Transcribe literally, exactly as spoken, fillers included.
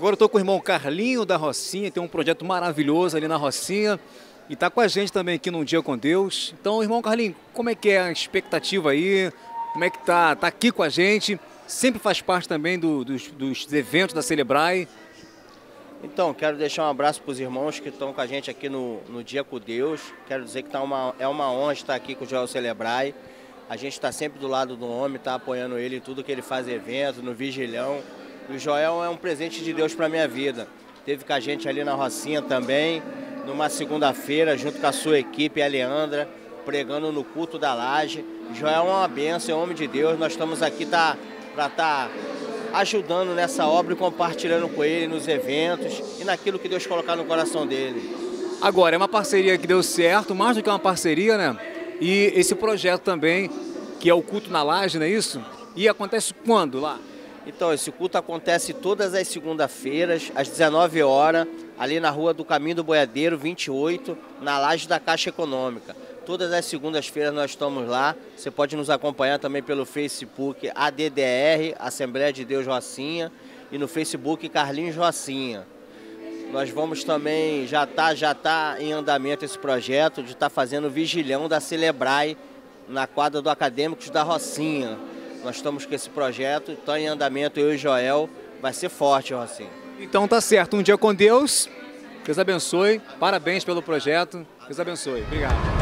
Agora eu estou com o irmão Carlinhos da Rocinha, tem um projeto maravilhoso ali na Rocinha e está com a gente também aqui num Dia com Deus. Então, irmão Carlinhos, como é que é a expectativa aí? Como é que tá? Tá aqui com a gente, sempre faz parte também do, dos, dos eventos da Celebrai. Então, quero deixar um abraço para os irmãos que estão com a gente aqui no, no Dia com Deus. Quero dizer que tá uma, é uma honra estar aqui com o Joel Celebrai. A gente está sempre do lado do homem, está apoiando ele em tudo que ele faz evento, no Vigilhão. E o Joel é um presente de Deus para a minha vida. Teve com a gente ali na Rocinha também, numa segunda-feira, junto com a sua equipe, a Leandra, pregando no culto da laje. Joel é uma bênção, é um homem de Deus. Nós estamos aqui tá, para estar tá ajudando nessa obra e compartilhando com ele nos eventos e naquilo que Deus colocar no coração dele. Agora, é uma parceria que deu certo, mais do que uma parceria, né? E esse projeto também, que é o culto na laje, não é isso? E acontece quando lá? Então, esse culto acontece todas as segundas-feiras, às dezenove horas, ali na Rua do Caminho do Boiadeiro, vinte e oito, na laje da Caixa Econômica. Todas as segundas-feiras nós estamos lá. Você pode nos acompanhar também pelo Facebook A D D R, Assembleia de Deus Rocinha, e no Facebook Carlinhos Rocinha. Nós vamos também, já está já tá em andamento esse projeto de estar tá fazendo o Vigilhão da Celebrai na quadra do Acadêmicos da Rocinha. Nós estamos com esse projeto, está em andamento, eu e Joel, vai ser forte, Rocinha. Então tá certo, um dia com Deus, Deus abençoe, parabéns pelo projeto, Deus abençoe, obrigado.